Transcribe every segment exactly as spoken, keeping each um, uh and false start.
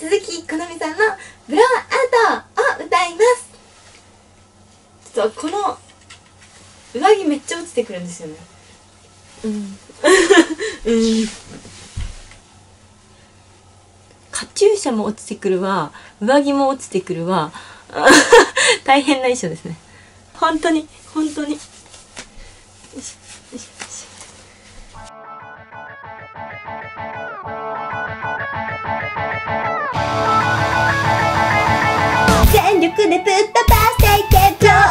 鈴木好美さんのブローアウトを歌います。ちょっとこの上着めっちゃ落ちてくるんですよね。うんうん、カチューシャも落ちてくるわ、上着も落ちてくるわ大変な衣装ですね。本当に本当に。よいしょよいしょ。全力でぶっ飛ばしていけブローアウト。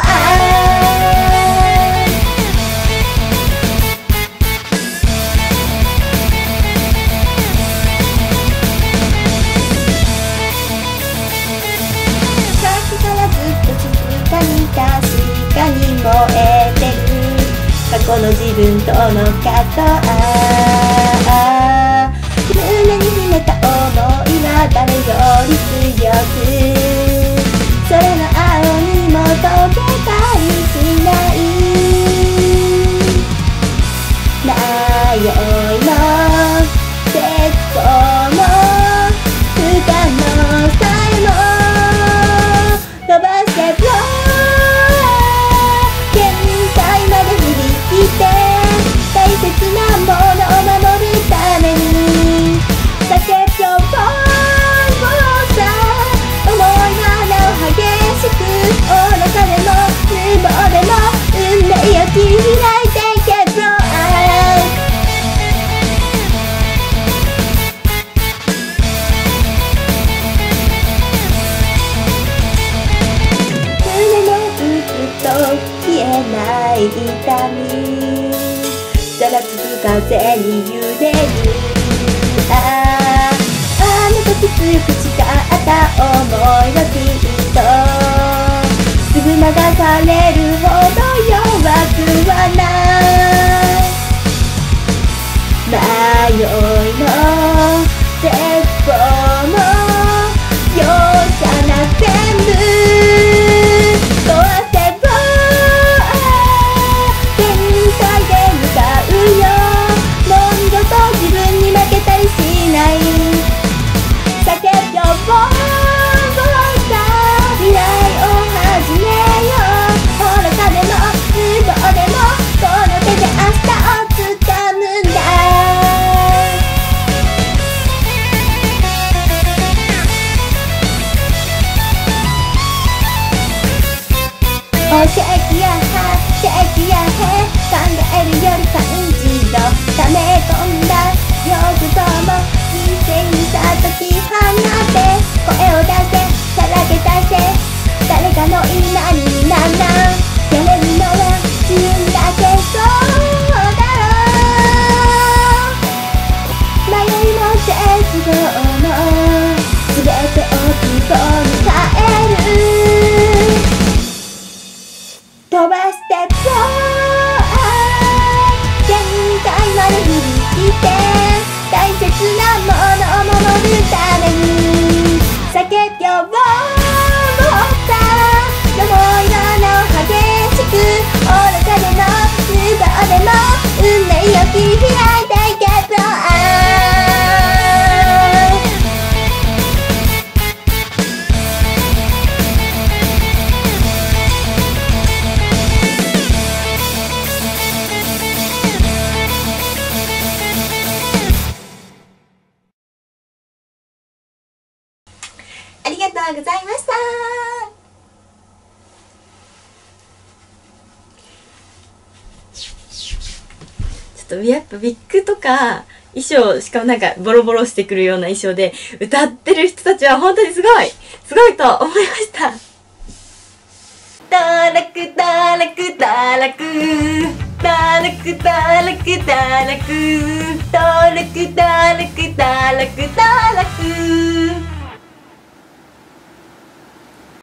さっきからずっと静かに確かに燃えてる過去の自分との葛藤、ああ胸に秘めた想いは誰より強く、痛みざらつく風に揺れる、あああの時強く誓った想いがきっとすぐ流されるほど弱くはない、迷いも絶望も容赦なく全部壊す。シェイキやハー、シェイキやヘイ、考えるより感じろ、ため込んだ欲望も人生にさっとき放って声を出せ、さらけ出せ、誰かの言いなりならやれるのは自分だけ、そうだろう迷いも絶望も全てを希望に変える、飛ばしてブローアウト、限界まで振り切って大切なものを守るために叫びよう、もった思いの穴を激しく愚かでも無謀でも運命を切り開いていけブローアウト。ありがとうございました。ちょっとやっぱウィッグとか衣装、しかもなんかボロボロしてくるような衣装で歌ってる人たちは本当にすごいすごいと思いました。たらくたらくたらくたらくたらくたらくたらくたらくたらくたらく